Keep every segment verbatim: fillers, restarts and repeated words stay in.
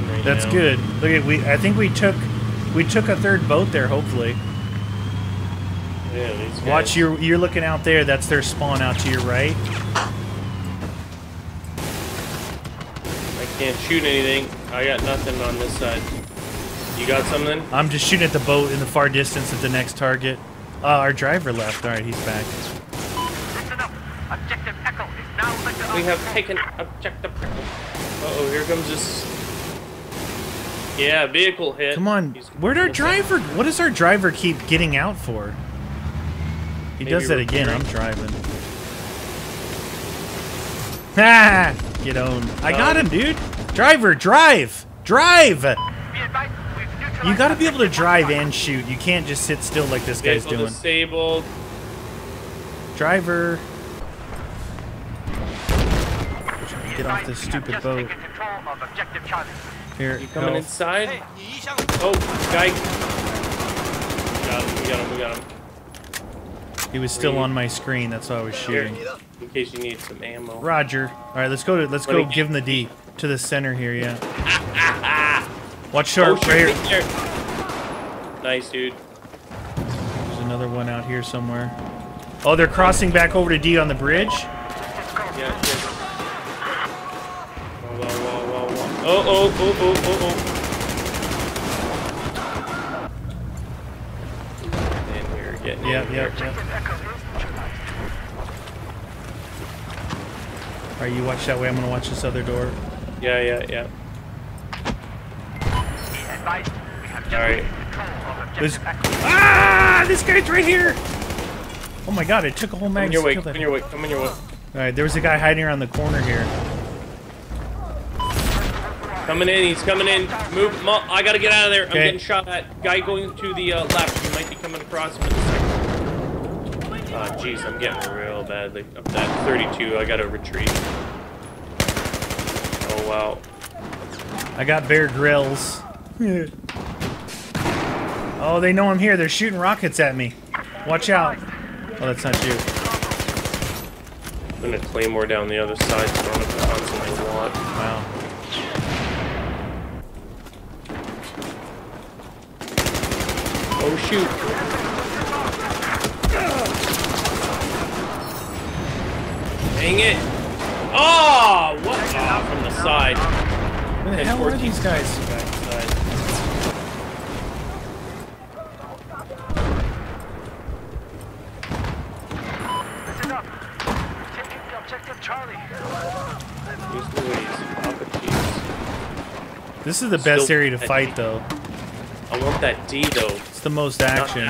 happen right That's now. That's good. Look at we. I think we took we took a third boat there. Hopefully. Yeah. These guys. Watch your. You're looking out there. That's their spawn out to your right. I can't shoot anything. I got nothing on this side. You got something? I'm just shooting at the boat in the far distance at the next target. Uh, our driver left. All right, he's back. Objective Echo is now under we have taken Objective Echo. Uh-oh, here comes this... Yeah, vehicle hit. Come on. He's Where'd our driver... What does our driver keep getting out for? He Maybe does that again. I'm driving. Ha! Get owned. I got him, dude. Driver, drive! Drive! You gotta be able to drive and shoot. You can't just sit still like this guy's doing. Disabled. Driver... Get off this stupid boat. Here, you coming go. Inside? Oh, guy. We got him, we got him, we got him. He was still on my screen, that's why I was shooting. Here, in case you need some ammo. Roger. Alright, let's go to, let's what go give him the D. To the center here, yeah. Watch sharp, oh, right here. Nice, dude. There's another one out here somewhere. Oh, they're crossing back over to D on the bridge? Yeah, sure. Oh, oh, oh, oh, oh, oh. And we're getting yeah, in yeah, yeah. Alright, you watch that way. I'm going to watch this other door. Yeah, yeah, yeah. Alright. This... Ah! This guy's right here! Oh my god, it took a whole mag to kill that. Come in your way, come in your way. Alright, there was a guy hiding around the corner here. Coming in, he's coming in. Move, I gotta get out of there. Okay. I'm getting shot at. Guy going to the uh, left. He might be coming across him in a second. Oh, jeez, I'm getting real badly. Up that thirty-two, I gotta retreat. Oh, wow. I got Bear Grylls. Oh, they know I'm here. They're shooting rockets at me. Watch out. Oh, that's not you. I'm gonna Claymore down the other side, so I'm gonna constantly want. Wow. Oh shoot! Dang it! Oh, what? Oh, from the side. Where the hell are these guys? Listen up! Taking the objective, Charlie. Use the ways. This is the best area to fight, though. I want that D though. It's the most action.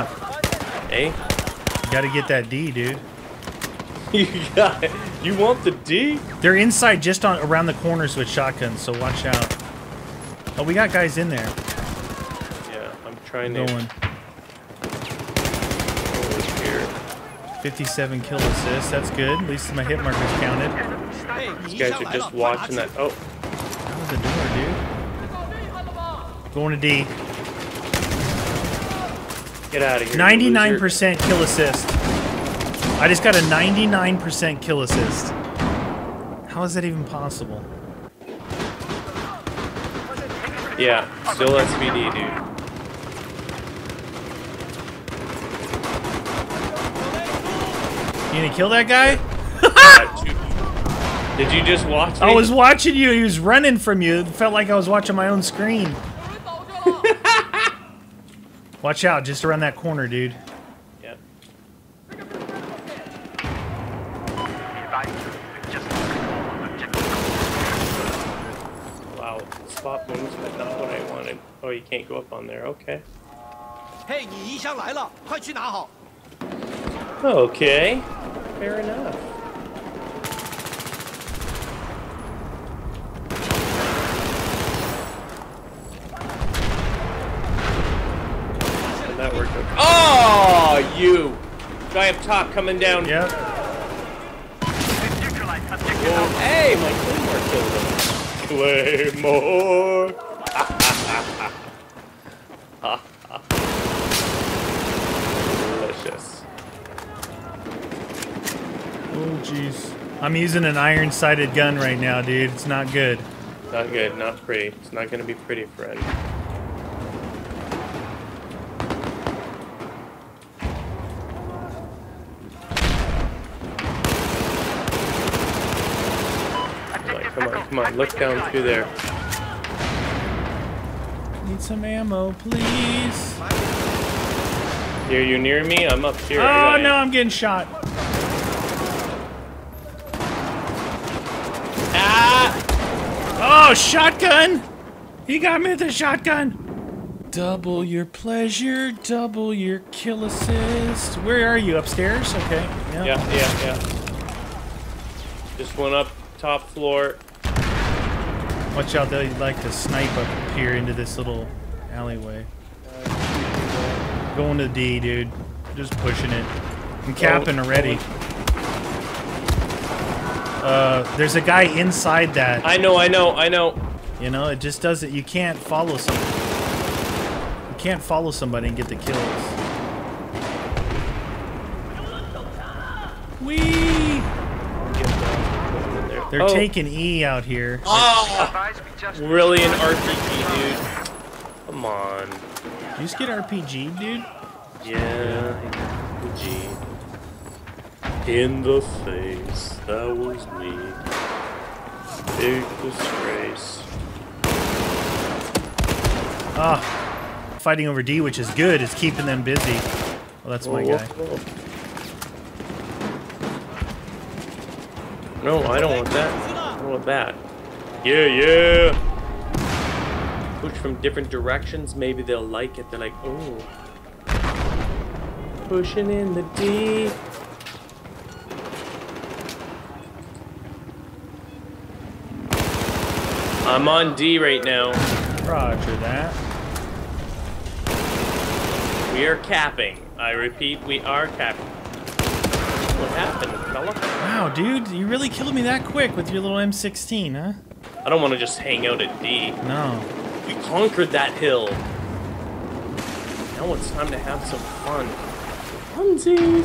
Hey, you gotta get that D, dude. You got it. You want the D? They're inside, just on around the corners with shotguns, so watch out. Oh, we got guys in there. Yeah, I'm trying to. Going. Oh, here. fifty-seven kill assists. That's good. At least my hit marker's counted. These guys are just watching that. Oh, that was a door, dude. Going to D. Get out of here. ninety-nine percent kill assist. I just got a ninety-nine percent kill assist. How is that even possible? Yeah, still S V D, dude. You gonna kill that guy? Did you just watch me? I was watching you. He was running from you. It felt like I was watching my own screen. Watch out, just around that corner, dude. Yep. Wow, spot moves, but not what I wanted. Oh, you can't go up on there, okay. Hey, okay, fair enough. That worked. Okay. Oh, you! Guy up top coming down. Yep. Oh, hey, my Claymore killed him. Claymore! Delicious. Oh, jeez. I'm using an iron-sighted gun right now, dude. It's not good. Not good, not pretty. It's not going to be pretty, friend. Come on, come on, come on. Look down through there. Need some ammo, please. Are you near me? I'm up here. Oh, no, I'm getting shot. Ah! Oh, shotgun! He got me with a shotgun. Double your pleasure, double your kill assist. Where are you? Upstairs? Okay. Yeah, yeah, yeah. yeah. Just went up top floor. Watch out, though. You'd like to snipe up here into this little alleyway. Going to D, dude. Just pushing it. I'm capping already. Uh, there's a guy inside that. I know, I know, I know. You know, it just doesn't. You can't follow somebody. You can't follow somebody and get the kills. Whee! They're oh. taking E out here. Oh! Really an R P G, dude. Come on. You just get R P G, dude? Yeah, R P G. In the face, that was me. Big disgrace. Ah, oh, fighting over D, which is good. It's keeping them busy. Well, that's my whoa, guy. Whoa. No, I don't want that. I don't want that. Yeah, yeah. Push from different directions, maybe they'll like it. They're like, oh. Pushing in the D. I'm on D right now. Roger that. We are capping. I repeat, we are capping. What happened, fella? Wow, dude, you really killed me that quick with your little M sixteen, huh? I don't want to just hang out at D. No. We conquered that hill. Now it's time to have some fun. Funsies!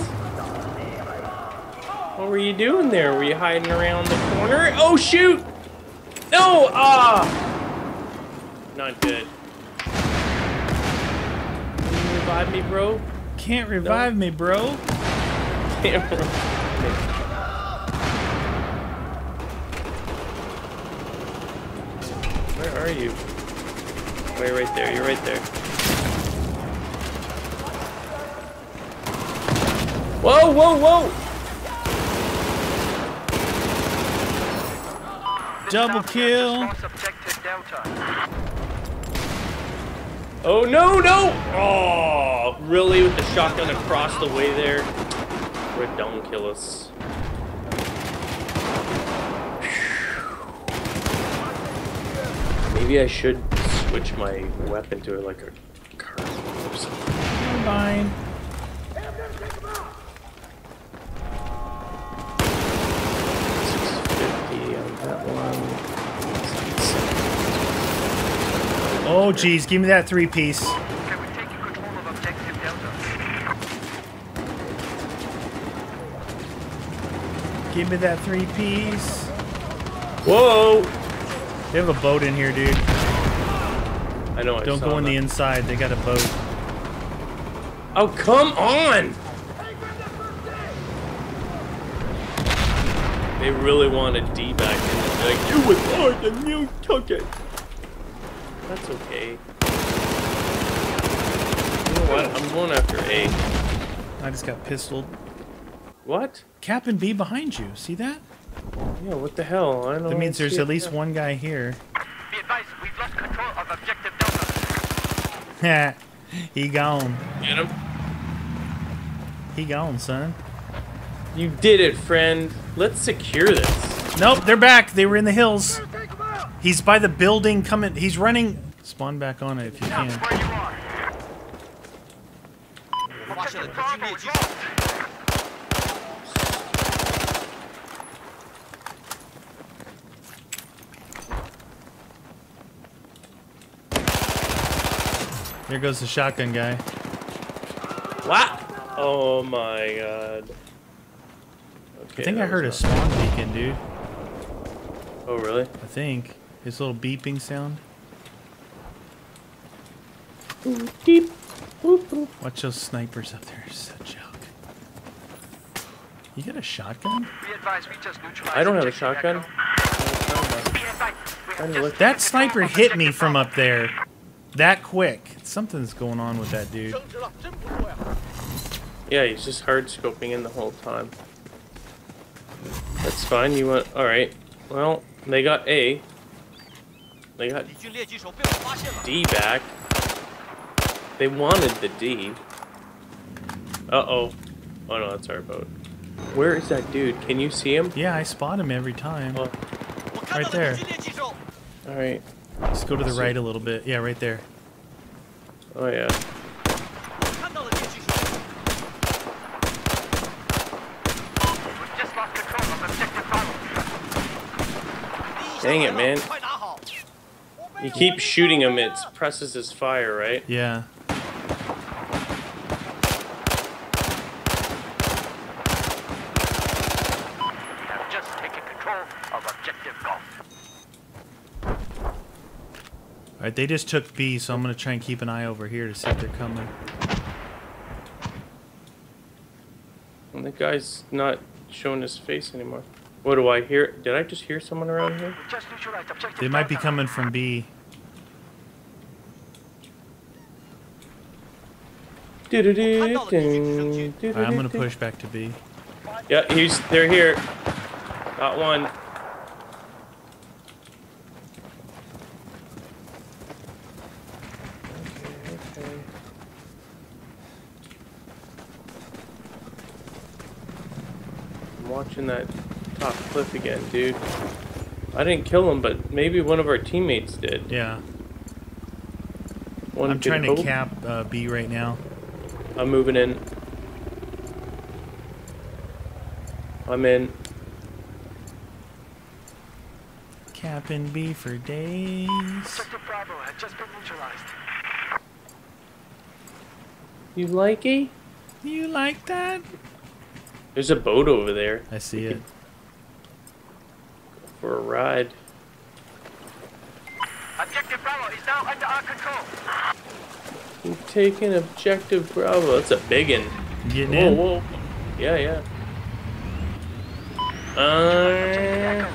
What were you doing there? Were you hiding around the corner? Oh, shoot! No! Ah! Not good. Can you revive me, bro? Can't revive no. me, bro. Can't revive me. Where are you? Wait, right there. You're right there. Whoa, whoa, whoa! Double kill. Oh no, no! Oh, really? With the shotgun across the way there? Red, don't kill us. Maybe I should. Switch my weapon to like a car or something. Never mind. six fifty on that one. Oh geez, give me that three piece. Can we take control of objective Delta? Give me that three piece. Whoa! They have a boat in here, dude. I know. Don't I saw go on that. The inside. They got a boat. Oh come on! They really want a D back in there. Like you was hard and you took it. That's okay. You know what? I'm going after A. I just got pistoled. What? Cap and B behind you. See that? Yeah. What the hell? I don't. That means there's at least that. one guy here. Be advised, we've lost control of objective Delta. He gone. Get him. He gone, son. You did it, friend. Let's secure this. Nope, they're back. They were in the hills. He's by the building coming. He's running. Spawn back on it if you can. Here goes the shotgun guy. What? Oh my god. Okay, I think I heard a spawn beacon, dude. Oh, really? I think. His little beeping sound. Ooh, beep. Ooh, ooh. Watch those snipers up there. It's a joke. You got a shotgun? I don't have a shotgun. That sniper hit me from up there that quick. Something's going on with that dude. Yeah, he's just hard scoping in the whole time. That's fine. You want. Alright. Well, they got A. They got D back. They wanted the D. Uh oh. Oh no, that's our boat. Where is that dude? Can you see him? Yeah, I spot him every time. Oh. Right there. Alright. Let's go to the right a little bit. Yeah, right there. Oh yeah. Dang it, man. You keep shooting him, it presses his fire, right? Yeah. Alright, they just took B, so I'm gonna try and keep an eye over here to see if they're coming. And the guy's not showing his face anymore. What do I hear? Did I just hear someone around here? They might be coming from B. I'm gonna push back to B. Yeah, he's. They're here. Got one. Watching that top cliff again, dude. I didn't kill him, but maybe one of our teammates did. Yeah. One I'm trying to hope. cap uh, B right now. I'm moving in. I'm in. Capping B for days. Sector Bravo had just been neutralized. You likey? You like that? There's a boat over there. I see it. Go for a ride. Objective Bravo is now under our control. I'm taking Objective Bravo. That's a big one. Getting in? Whoa, whoa. Yeah, yeah. Uh,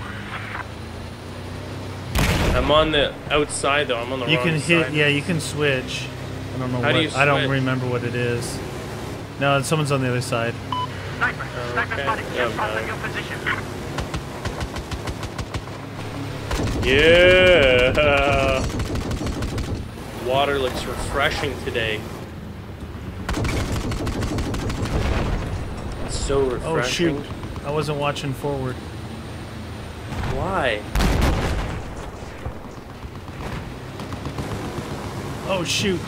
I'm on the outside though. I'm on the you wrong can hit, side. Yeah, you can switch. I don't know How what. Do I don't remember what it is. No, someone's on the other side. Sniper, oh, sniper okay. spotted, just spotted your position. Yeah! Water looks refreshing today. It's so refreshing. Oh shoot, I wasn't watching forward. Why? Oh shoot.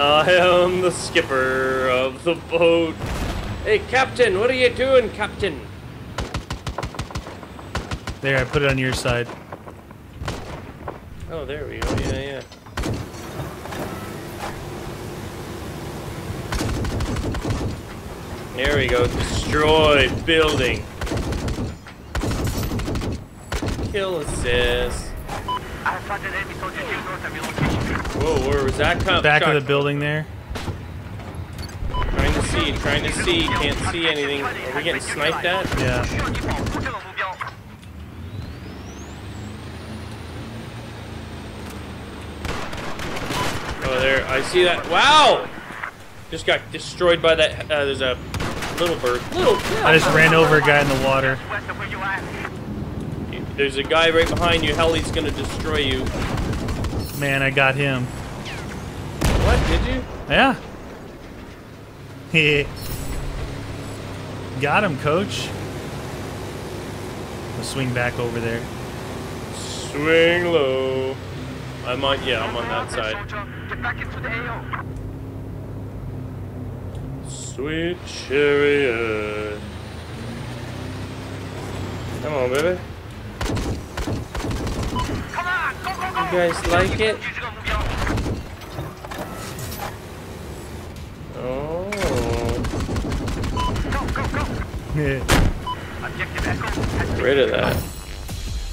I am the skipper of the boat. Hey, Captain, what are you doing, Captain? There, I put it on your side. Oh, there we go. Yeah, yeah. There we go. Destroy building. Kill assist. I found an enemy soldier here north of your location. Whoa, where was that coming? Back of the building there. Trying to see, trying to see, can't see anything. Are we getting sniped at? Yeah. Oh, there, I see that. Wow! Just got destroyed by that. Uh, there's a little bird. Little. Yeah. I just ran over a guy in the water. There's a guy right behind you. Heli's gonna destroy you. Man, I got him. What, did you? Yeah. He got him, coach. I'll swing back over there. Swing low. I'm on, yeah, I'm on that side. Sweet chariot. Come on, baby. You guys like it? Oh. Go, go, go. Get rid of that.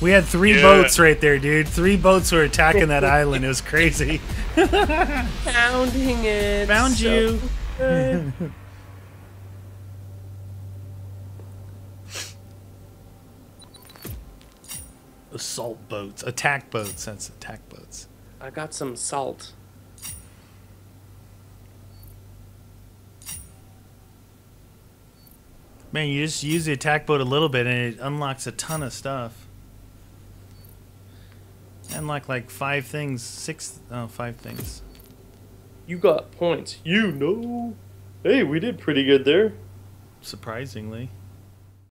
We had three yeah. boats right there, dude. Three boats were attacking that island. It was crazy. Founding it. Found so you. Assault boats. Attack boats. That's attack boats. I got some salt. Man, you just use the attack boat a little bit and it unlocks a ton of stuff. Unlock like five things, six, oh, five things. You got points, you know. Hey, we did pretty good there. Surprisingly.